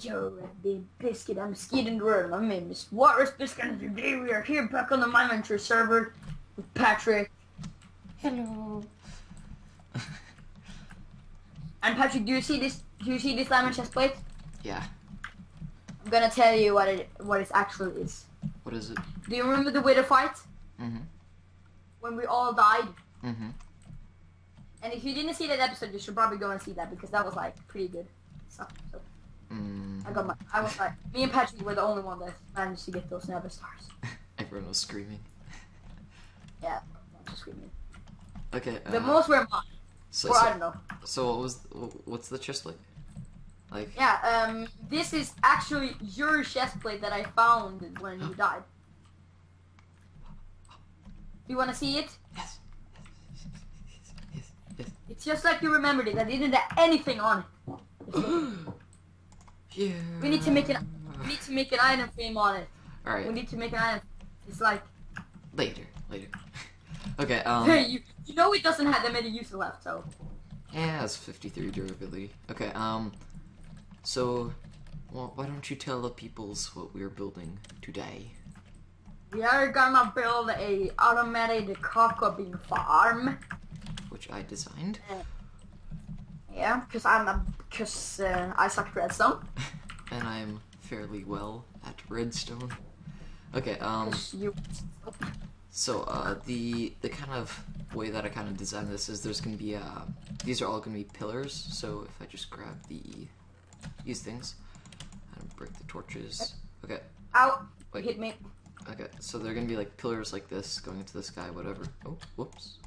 Yo, big biscuit, I'm Skeet and Road. My name is WalrusBiscuit, and today we are here back on the Minecraft server with Patrick. Hello. And Patrick, do you see this diamond chest plate? Yeah. I'm gonna tell you what it actually is. What is it? Do you remember the Wither fight? Mm-hmm. When we all died? Mm-hmm. And if you didn't see that episode, you should probably go and see that because that was like pretty good. So. Mm. I was like, me and Patrick were the only one that managed to get those nether stars. Everyone was screaming. Yeah, everyone was screaming. Okay. The most were mine. So, I don't know. So what's the chest plate? Like. Yeah. This is actually your chest plate that I found when you died. Do you want to see it? Yes. Yes. It's just like you remembered it. I didn't add anything on it. Yeah. We need to make an item frame on it. All right. We need to make an item. It's like later. Okay. Hey, you know it doesn't have that many uses left, so. Yeah, it's 53 durability. Okay. So, well, why don't you tell the peoples what we're building today? We are gonna build a automated cocoa bean farm. Which I designed. Yeah, because I suck at redstone. And I'm fairly well at redstone. Okay, so, the kind of way that I kind of designed this is there's gonna be, these are all gonna be pillars, so if I just grab these things, and break the torches, okay. Ow! Wait. Hit me. Okay, so they're gonna be, like, pillars like this, going into the sky, whatever. Oh, whoops.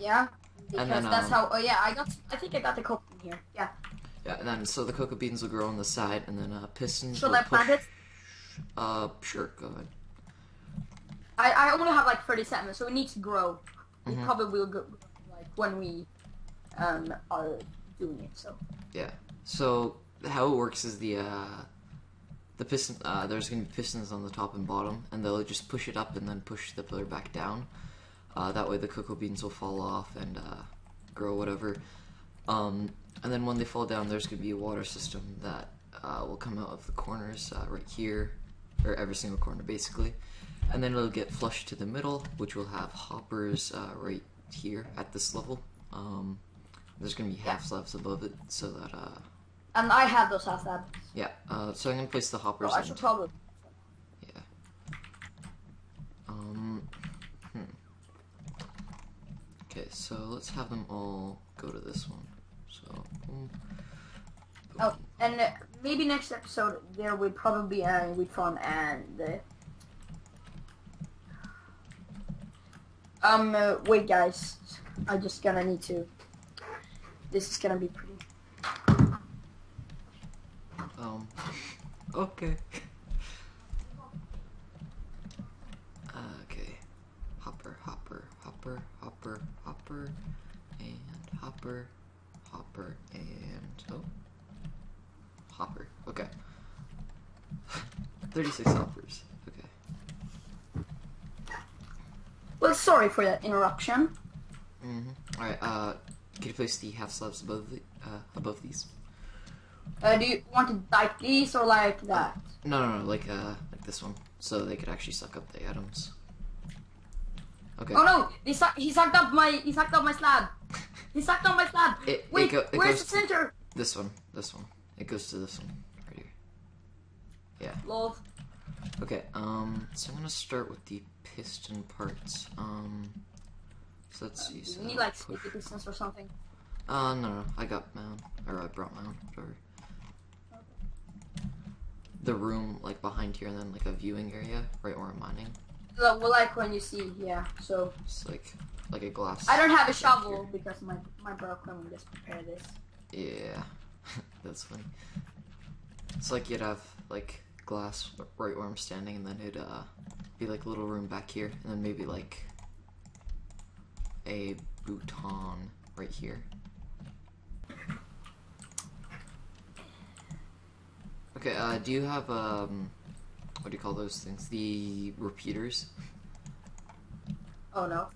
Yeah. Because and then, that's how. Oh yeah, I think I got the cocoa bean here. Yeah. Yeah, and then so the cocoa beans will grow on the side, and then pistons. Should I plant it? Sure. Go ahead. I only have like 37, so it needs to grow. Mm-hmm. It probably will go like when we are doing it. So. Yeah. So how it works is the piston. There's gonna be pistons on the top and bottom, and they'll just push it up and then push the pillar back down. That way the cocoa beans will fall off and grow whatever. And then when they fall down, there's going to be a water system that will come out of the corners right here, or every single corner basically. And then it'll get flushed to the middle, which will have hoppers right here at this level. There's going to be half slabs above it so that... And I have those half slabs. Yeah, so I'm going to place the hoppers in. Oh, I should probably... Yeah. Okay, so let's have them all go to this one. So, boom, boom. Oh, and maybe next episode there would probably be a week farm and wait, guys, I'm just gonna need to. This is gonna be pretty. Okay. Hopper. Okay. 36 hoppers. Okay. Well, sorry for that interruption. Mm-hmm. All right. Can you place the half slabs above the above these? Do you want it like these or like that? No. Like this one, so they could actually suck up the atoms. Okay. Oh no! He sucked up my slab. He sucked on my slab! Wait, where's the center? This one. It goes to this one. Right here. Yeah. Lol. Okay, so I'm gonna start with the piston parts. So let's see. So you need like sticky pistons or something? No. I got my own. Or I brought my own. Whatever. Okay. The room, like behind here, and then like a viewing area, right where I'm mining. Well, like when you see, yeah, so. It's like a glass. I don't have a shovel because my bro can just prepare this. Yeah, that's funny. It's like you'd have like glass right where I'm standing, and then it'd be like a little room back here, and then maybe like a bouton right here. Okay, do you have what do you call those things? The repeaters? Oh no.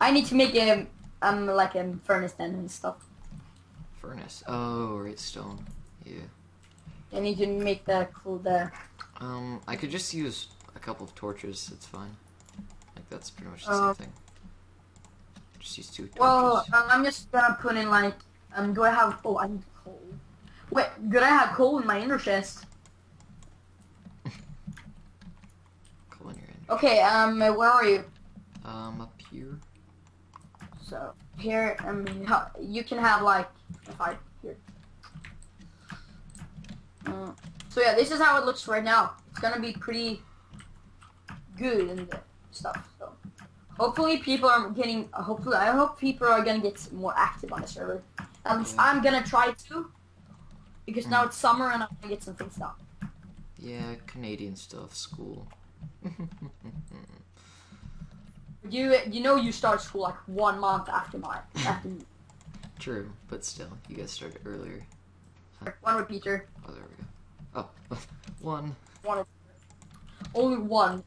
I need to make a like a furnace then and stuff. Furnace. Oh, right, stone. Yeah. And you can make that cool there. I could just use a couple of torches. It's fine. Like that's pretty much the same thing. Just use two torches. Well, I'm just gonna put in like. Do I have? Oh, I need coal. Wait, did I have coal in my ender chest? Coal in your ender. Okay. Where are you? Up here. So here, you can have like a fire here. So yeah, this is how it looks right now. It's gonna be pretty good and stuff. So hopefully people are getting. I hope people are gonna get more active on the server. I'm gonna try to, because now it's summer and I'm gonna get some things done. Yeah, Canadian stuff, school. You know you start school like 1 month after mine. True, but still, you guys started earlier. Huh? One repeater. Oh, there we go. Oh, one. Only one.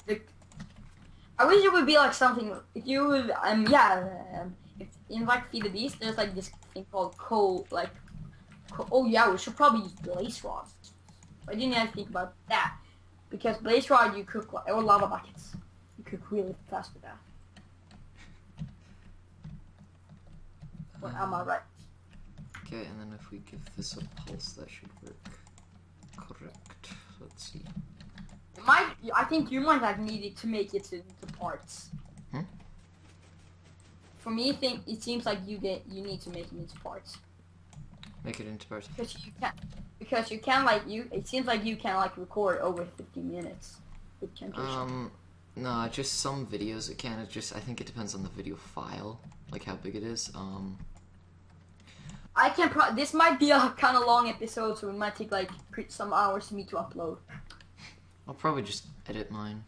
I wish it would be like something. If you would, in like Feed the Beast, there's like this thing called coal, like. Oh yeah, we should probably use blaze rods. I didn't even think about that, because blaze rod you cook like, or lava buckets. Cook really fast with that. Well, am I right? Okay, and then if we give this a pulse, that should work. Correct. Let's see. I think you might have needed to make it into parts. Hmm? For me, it seems like you need to make it into parts. Make it into parts. Because it seems like you can like record over 50 minutes with computer. No, just some videos it can. I think it depends on the video file, like how big it is. This might be a kind of long episode, so it might take like some hours for me to upload. I'll probably just edit mine.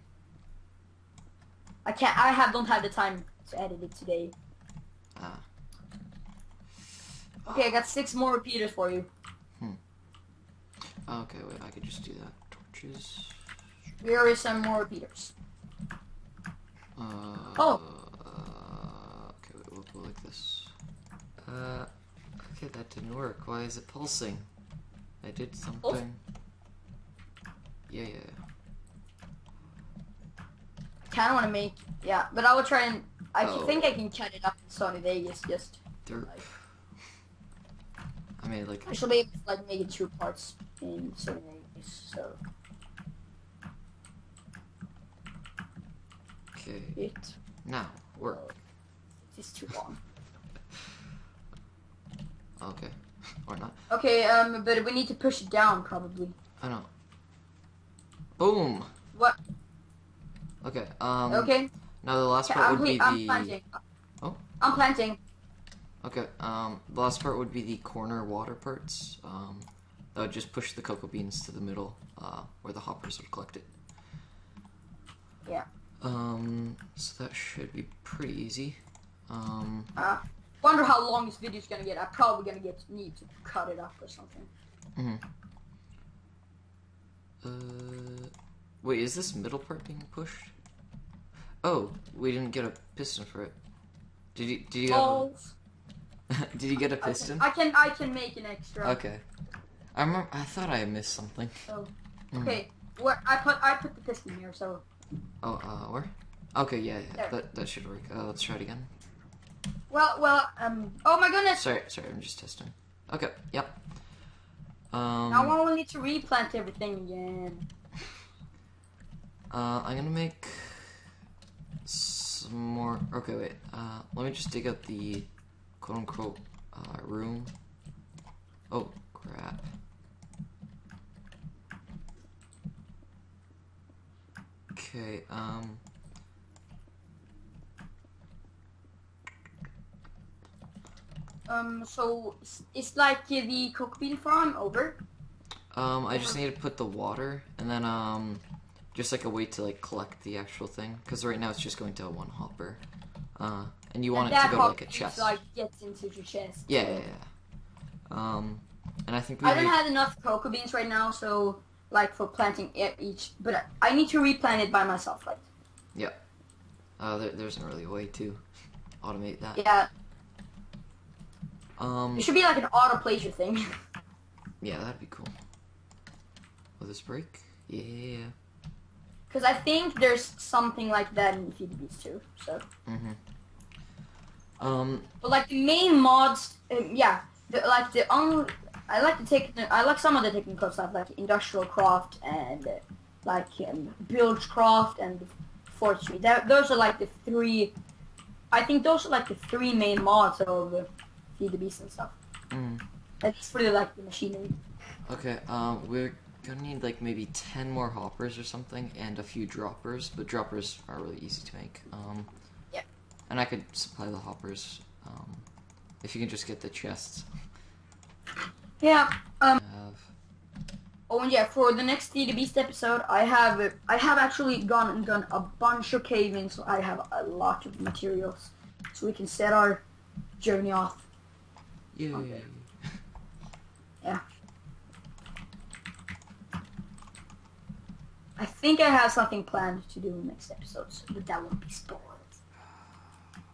I don't have the time to edit it today. Okay, I got 6 more repeaters for you. Okay, wait, I could just do that. Torches. Here are some more repeaters. Okay, wait, we'll go like this. Okay, that didn't work. Why is it pulsing? I did something. Yeah. I kind of want to make, but I will try and, I think I can cut it up in Sony Vegas, just. Derp. Like, I mean, like. I should be able to, like, make it 2 parts in Sony Vegas, so. Okay. Now, work. It's too long. Okay. Or not. Okay, but we need to push it down, probably. I know. Boom! What? Okay, Okay. Now the last part would be the... I'm planting. Oh? I'm planting. Okay, the last part would be the corner water parts. That would just push the cocoa beans to the middle, where the hoppers would collect it. Yeah. So that should be pretty easy. Wonder how long this video's gonna get. I'm probably gonna need to cut it up or something. Wait, is this middle part being pushed? Oh, we didn't get a piston for it. Did you get a piston? I can make an extra. Okay. I thought I missed something. Oh. Okay. Where I put the piston here, so. Oh, where? Okay, yeah. That should work. Let's try it again. Oh my goodness! Sorry, I'm just testing. Okay, yep. Now I will need to replant everything again. I'm gonna make some more. Okay, wait. Let me just dig up the quote-unquote room. Oh crap. Okay, so, it's like the cockbean farm, over? I just need to put the water, and then, just like a way to, like, collect the actual thing. Because right now it's just going to 1 hopper. And you want it to go to, like, a chest. Like, gets into your chest. Yeah. And I think we don't have enough cocoa beans right now, so... Like for planting each, but I need to replant it by myself, right? Yeah. There isn't really a way to automate that. Yeah. It should be like an auto-placer thing. Yeah, that'd be cool. Oh, this break? Yeah. Because I think there's something like that in Feed the Beast too, so. But like the main mods, I like some of the technical stuff, like Industrial Craft and Buildcraft and Forestry. Those are like the three. I think those are like the three main mods of Feed the Beast and stuff. That's really like the machinery. Okay, we're gonna need like maybe 10 more hoppers or something, and a few droppers. But droppers are really easy to make. Yeah. And I could supply the hoppers, if you can just get the chests. Yeah. Oh, and yeah, for the next Feed the Beast episode, I have actually gone and done a bunch of cave-ins, so I have a lot of materials, so we can set our journey off. Yeah. Okay. Yeah. I think I have something planned to do in the next episode, so that won't be spoiled.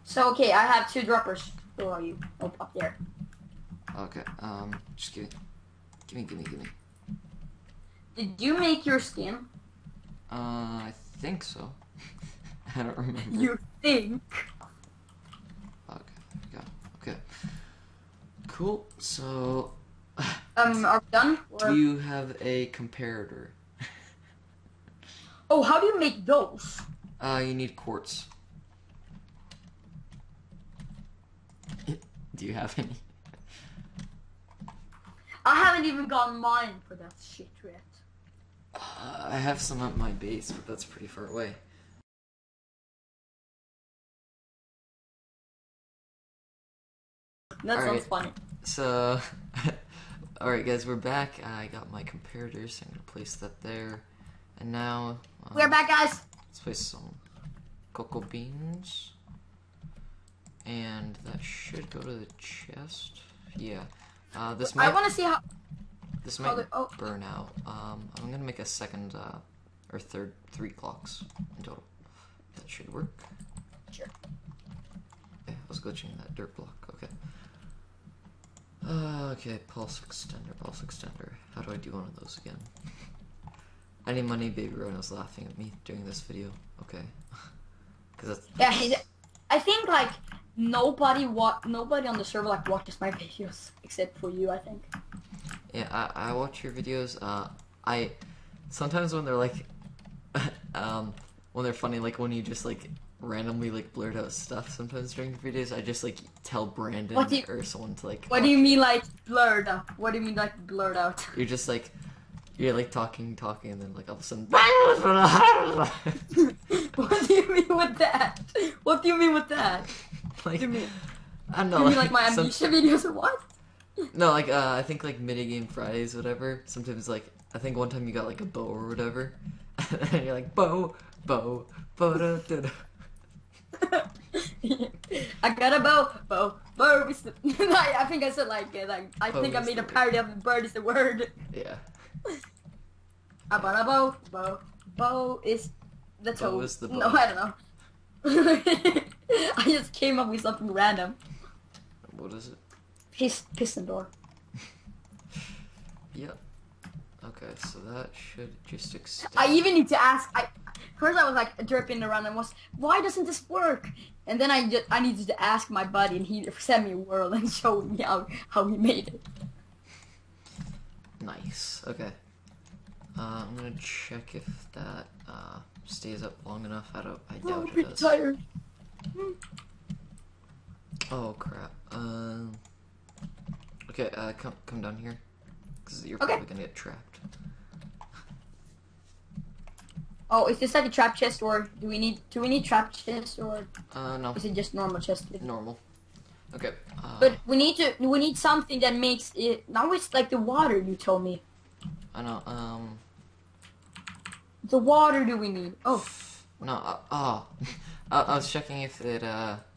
So, okay, I have 2 droppers. Where are you? Oh, up there. Okay, just gimme. Did you make your skin? I think so. I don't remember. You think? Okay, there we go. Okay. Cool, so... are we done? Or... Do you have a comparator? Oh, how do you make those? You need quartz. Do you have any? I haven't even gotten mine for that shit yet. I have some at my base, but that's pretty far away. That sounds funny. So, alright guys, we're back. I got my comparators, so I'm gonna place that there. And now... we're back, guys! Let's place some cocoa beans. And that should go to the chest. Yeah. This might... I want to see how... This might burn out. I'm going to make a second, or third, 3 clocks in total. That should work. Sure. Okay, I was glitching that dirt block. Okay. Okay, pulse extender. How do I do one of those again? Any money, Baby Rona's laughing at me during this video. Okay. Cause that's... Yeah, I think, like, nobody on the server, like, watches my videos. Except for you, I think. Yeah, I watch your videos. I sometimes when they're like, when they're funny, like when you just like randomly like blurt out stuff. Sometimes during your videos, I just like tell Brandon or someone to like. What do you mean like blurt out? What do you mean like blurt out? You're just like, you're like talking, and then like all of a sudden. What do you mean with that? What do you mean with that? Like, I don't know. You mean like my amnesia videos or what? No, like, I think, like, Minigame Fridays, whatever, sometimes, like, I think one time you got, like, a bow or whatever, and you're like, bow, da, da. I got a bow, I think I said, like, I think I made a parody of bird is the word. Yeah. I bought a bow is the toe. Bow is the bow. No, I don't know. I just came up with something random. What is it? Piston door. Yep. Okay, so that should just extend. I even need to ask. First I was like dripping around and was, why doesn't this work? And then I needed to ask my buddy, and he sent me a whirl and showed me how he made it. Nice. Okay. I'm gonna check if that stays up long enough. I doubt it does. I'm tired. Oh crap. Okay, come down here, because you're probably gonna get trapped. Oh, is this like a trap chest, or do we need trap chests, or no? Is it just normal chest? Normal. Okay. But we need something that makes it. Now it's like the water you told me. I know. The water do we need? Oh. No. I was checking if it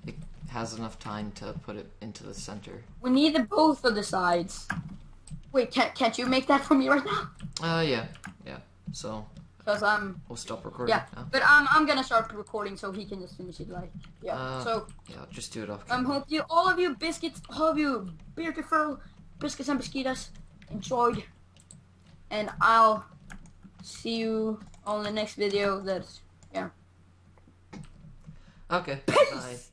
it has enough time to put it into the center. We need both of the sides. Wait, can't you make that for me right now? Yeah. So. Because we'll stop recording. Yeah, now. But I'm gonna start recording so he can just finish it. Like, yeah. So. Yeah, just do it off camera. Hope you all of you beautiful biscuits and bisquitas enjoyed, and I'll see you on the next video. That's, yeah. Okay. Peace. Bye.